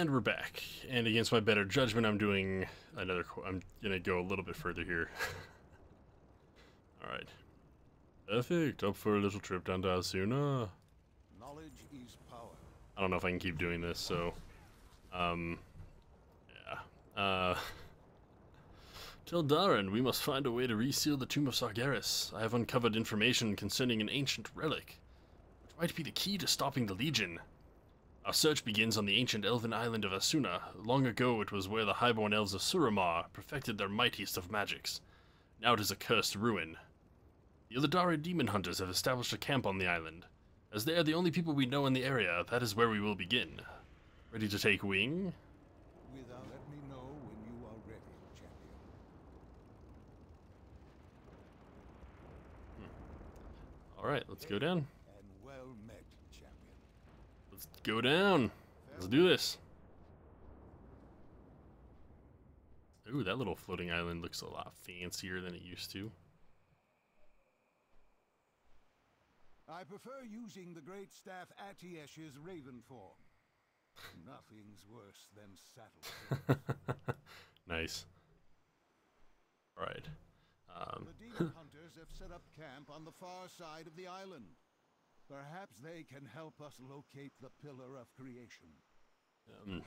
And we're back. And against my better judgment, I'm doing another... I'm going to go a little bit further here. Alright. Perfect. Up for a little trip down to Azsuna. Knowledge is power. I don't know if I can keep doing this, so... Yeah. Teldarin, we must find a way to reseal the tomb of Sargeras. I have uncovered information concerning an ancient relic, which might be the key to stopping the Legion. Our search begins on the ancient elven island of Azsuna. Long ago it was where the highborn elves of Suramar perfected their mightiest of magics. Now it is a cursed ruin. The Illidari Demon Hunters have established a camp on the island. As they are the only people we know in the area, that is where we will begin. Ready to take wing? Let me know when you are ready, champion. Alright, let's go down. And well met, champion. Let's go down. Let's do this. Ooh, that little floating island looks a lot fancier than it used to. I prefer using the great staff Atiesh's raven form. Nothing's worse than saddle. Nice. All right. The demon hunters have set up camp on the far side of the island. Perhaps they can help us locate the Pillar of Creation.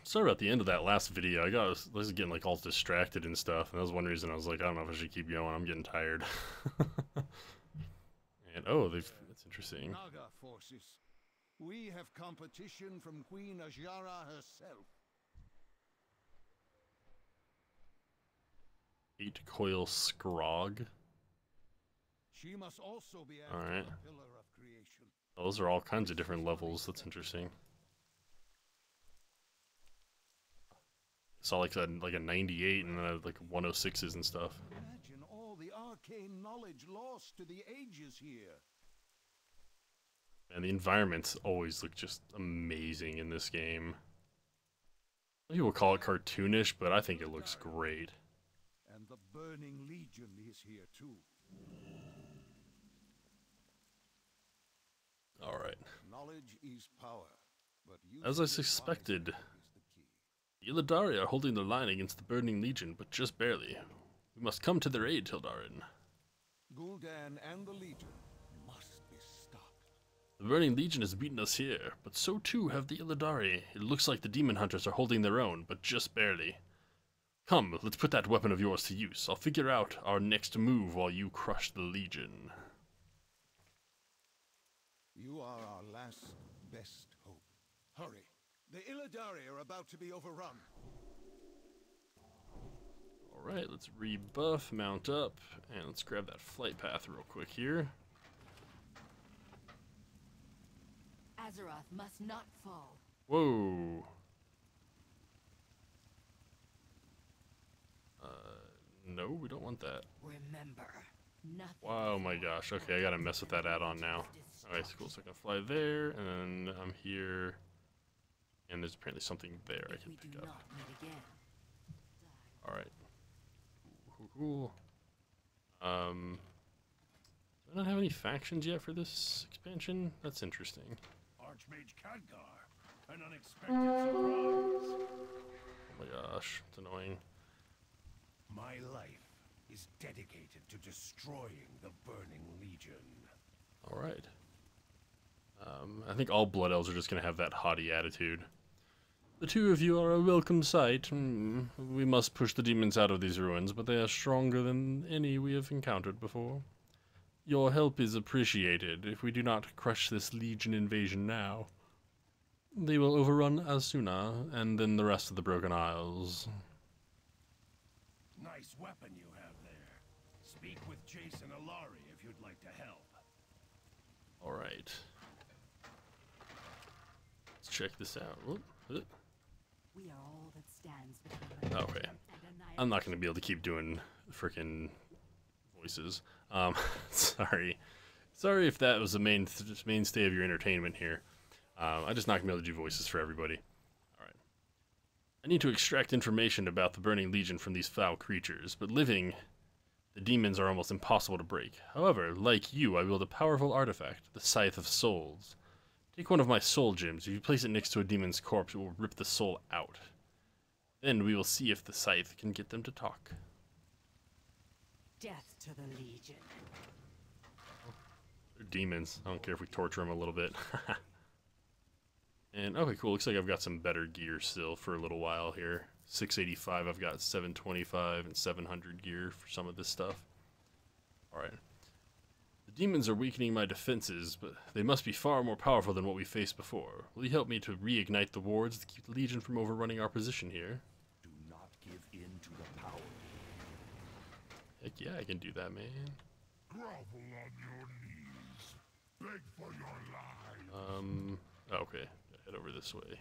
Sorry about the end of that last video. I was getting like all distracted and stuff, and that was one reason I was like, I don't know if I should keep going. I'm getting tired. And oh, that's interesting. Naga forces. We have competition from Queen Azshara herself. 8 coil scrog. She must also be after the Pillar of Creation. Those are all kinds of different levels. That's interesting. Saw like a 98 and then like 106s and stuff. Imagine all the arcane knowledge lost to the ages here. And the environments always look just amazing in this game. Some people call it cartoonish, but I think it looks great. And the Burning Legion is here too. All right. Knowledge is power, but as I suspected. The Illidari are holding their line against the Burning Legion, but just barely. We must come to their aid, Teldarin. Gul'dan and the Legion must be stopped. The Burning Legion has beaten us here, but so too have the Illidari. It looks like the Demon Hunters are holding their own, but just barely. Come, let's put that weapon of yours to use. I'll figure out our next move while you crush the Legion. You are our last best hope. Hurry. The Illidari are about to be overrun. Alright, let's rebuff, mount up, and let's grab that flight path real quick here. Azeroth must not fall. Whoa. No, we don't want that. Remember, nothing. Wow, my gosh. Okay, I gotta mess with that add-on now. Alright, so cool. So I can fly there, and then I'm here. And there's apparently something there I can pick up. Alright. Cool. Do I not have any factions yet for this expansion? That's interesting. Archmage Khadgar, an unexpected surprise. Oh my gosh, it's annoying. My life is dedicated to destroying the Burning Legion. Alright. I think all blood elves are just going to have that haughty attitude. The two of you are a welcome sight. We must push the demons out of these ruins, but they are stronger than any we have encountered before. Your help is appreciated. If we do not crush this Legion invasion now, they will overrun Azsuna and then the rest of the Broken Isles. Nice weapon you have there. Speak with Jason Alari if you'd like to help. All right. Let's check this out. We are all that stands between us. Okay. I'm not going to be able to keep doing frickin' voices. Sorry. Sorry if that was the mainstay of your entertainment here. I'm just not going to be able to do voices for everybody. Alright. I need to extract information about the Burning Legion from these foul creatures, but living, the demons are almost impossible to break. However, like you, I wield a powerful artifact, the Scythe of Souls. Take one of my soul gems. If you place it next to a demon's corpse, it will rip the soul out. Then we will see if the scythe can get them to talk. Death to the Legion. They're demons. I don't care if we torture them a little bit. And okay, cool. Looks like I've got some better gear still for a little while here. 685. I've got 725 and 700 gear for some of this stuff. All right. The demons are weakening my defenses, but they must be far more powerful than what we faced before. Will you help me to reignite the wards to keep the Legion from overrunning our position here? Do not give in to the power. Heck yeah, I can do that, man. Grovel on your knees. Beg for your life. Okay. Head over this way.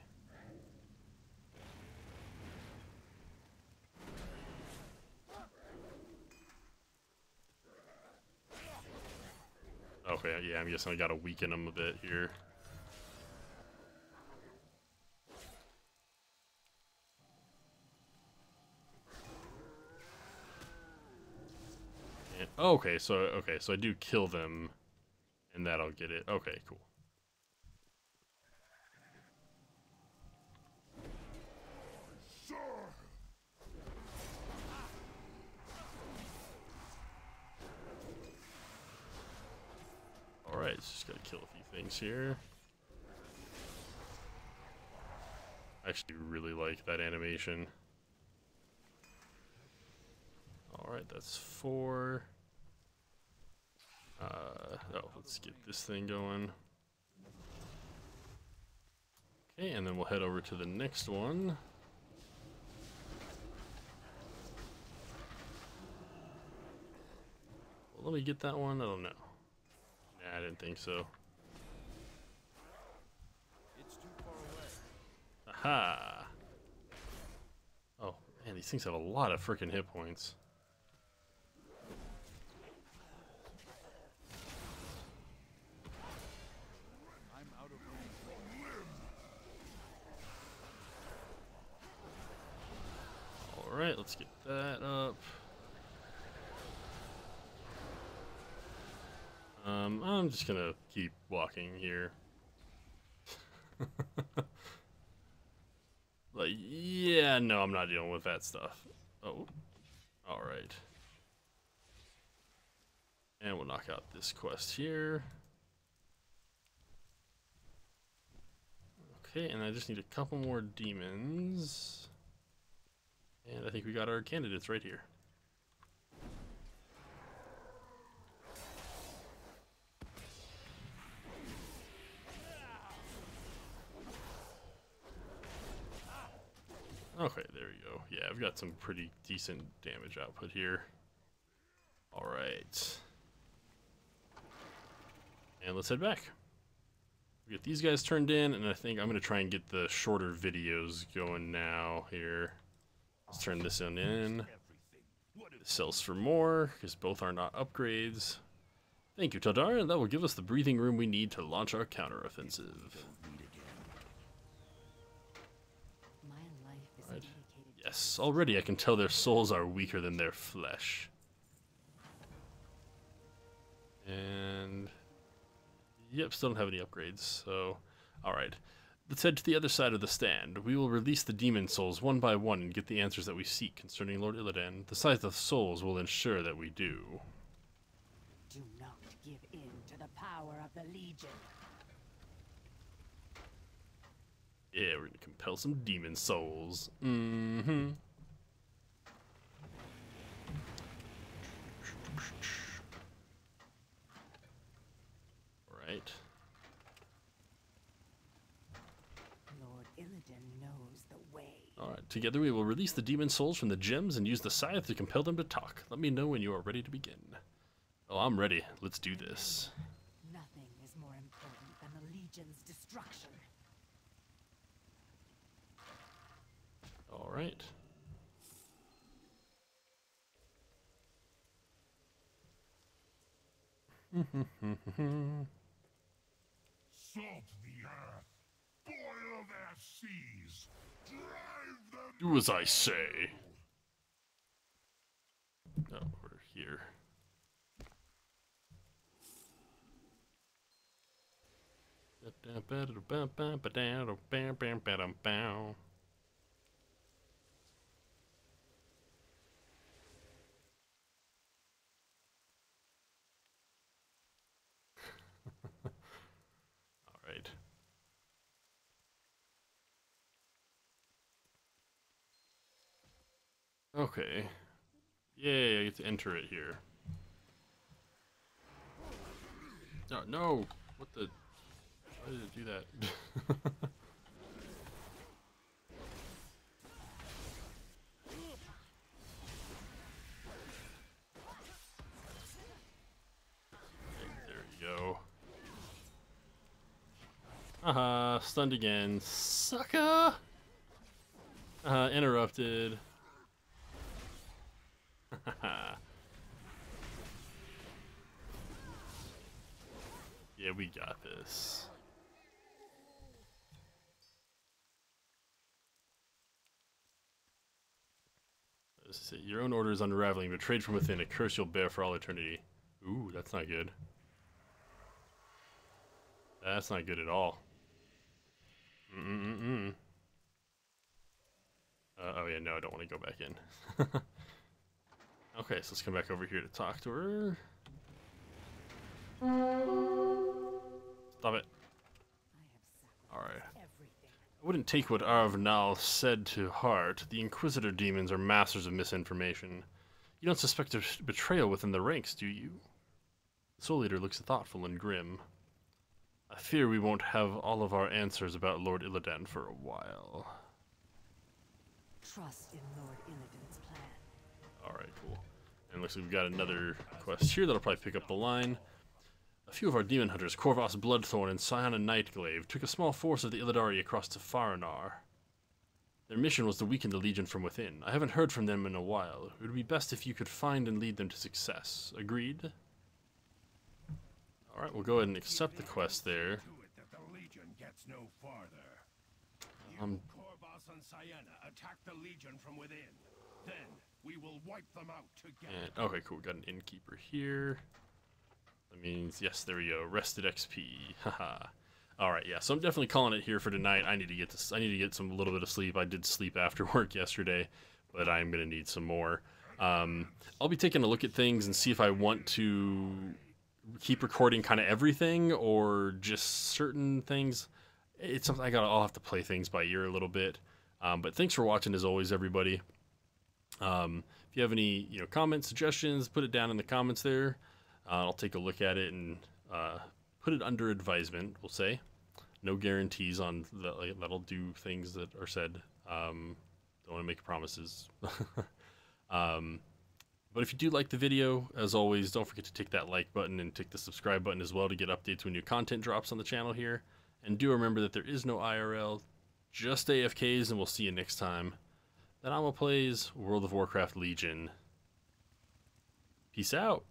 Okay, yeah, I'm guessing I gotta weaken them a bit here. And, oh, okay, so I do kill them, and that'll get it. Okay, cool. Alright, just gotta kill a few things here. I actually really like that animation. Alright, that's 4. Let's get this thing going. Okay, and then we'll head over to the next one. Well, let me get that one, I don't know. Nah, I didn't think so. It's too far away. Aha! Oh, man, these things have a lot of freaking hit points. I'm out of range. Alright, let's get that up. I'm just gonna keep walking here. Like, yeah, no, I'm not dealing with that stuff. Oh, all right. And we'll knock out this quest here. Okay, and I just need a couple more demons. And I think we got our candidates right here. Okay, there you go. Yeah, I've got some pretty decent damage output here. Alright. And let's head back. We get these guys turned in, and I think I'm going to try and get the shorter videos going now here. Let's turn this one in. It sells for more, because both are not upgrades. Thank you, Teldarin. That will give us the breathing room we need to launch our counteroffensive. Yes, already I can tell their souls are weaker than their flesh. And... yep, still don't have any upgrades, so... alright, let's head to the other side of the stand. We will release the demon souls one by one and get the answers that we seek concerning Lord Illidari. The size of souls will ensure that we do. Do not give in to the power of the Legion. Yeah, we're gonna compel some demon souls. Mm-hmm. Alright. Lord Illidari knows the way. Alright, together we will release the demon souls from the gems and use the scythe to compel them to talk. Let me know when you are ready to begin. Oh, I'm ready. Let's do this. Nothing is more important than the Legion's destruction. All right. Salt the earth, boil their seas, drive them. Do as I say. Oh, we're here. Da, Alright. Okay. Yay, I get to enter it here. No, no! What the... Why did it do that? There we go. Haha, stunned again. Sucker! Interrupted. Haha. Yeah, we got this. Let's see. Your own order is unraveling, betrayed from within, a curse you'll bear for all eternity. Ooh, that's not good. That's not good at all. Oh yeah, no, I don't want to go back in. Okay, so let's come back over here to talk to her. Stop it. Alright. I wouldn't take what Arvnal said to heart. The Inquisitor demons are masters of misinformation. You don't suspect a betrayal within the ranks, do you? The Soul Eater looks thoughtful and grim. I fear we won't have all of our answers about Lord Illidan for a while. Trust in Lord Illidan's plan. Alright, cool. And looks like we've got another quest here that'll probably pick up the line. A few of our demon hunters, Corvoss Bloodthorn and Cyana Nightglaive, took a small force of the Illidari across to Faranar. Their mission was to weaken the Legion from within. I haven't heard from them in a while. It would be best if you could find and lead them to success. Agreed? Alright, we'll go ahead and accept the quest there. Corvoss and Cyana attack the Legion from within. Then we will wipe them out together. And, okay, cool. We got an innkeeper here. That means, yes, there we go. Rested XP. Haha. Alright, yeah, so I'm definitely calling it here for tonight. I need to get this. I need to get some little bit of sleep. I did sleep after work yesterday, but I'm going to need some more. I'll be taking a look at things and see if I want to keep recording kind of everything or just certain things. It's something I'll have to play things by ear a little bit. But thanks for watching as always, everybody. If you have any, comments, suggestions, put it down in the comments there. I'll take a look at it and put it under advisement, we'll say. No guarantees on that. That'll do things that are said. Don't want to make promises. But if you do like the video, as always, don't forget to tick that like button and tick the subscribe button as well to get updates when new content drops on the channel here. And do remember that there is no IRL, just AFKs, and we'll see you next time. That Alma plays World of Warcraft Legion. Peace out.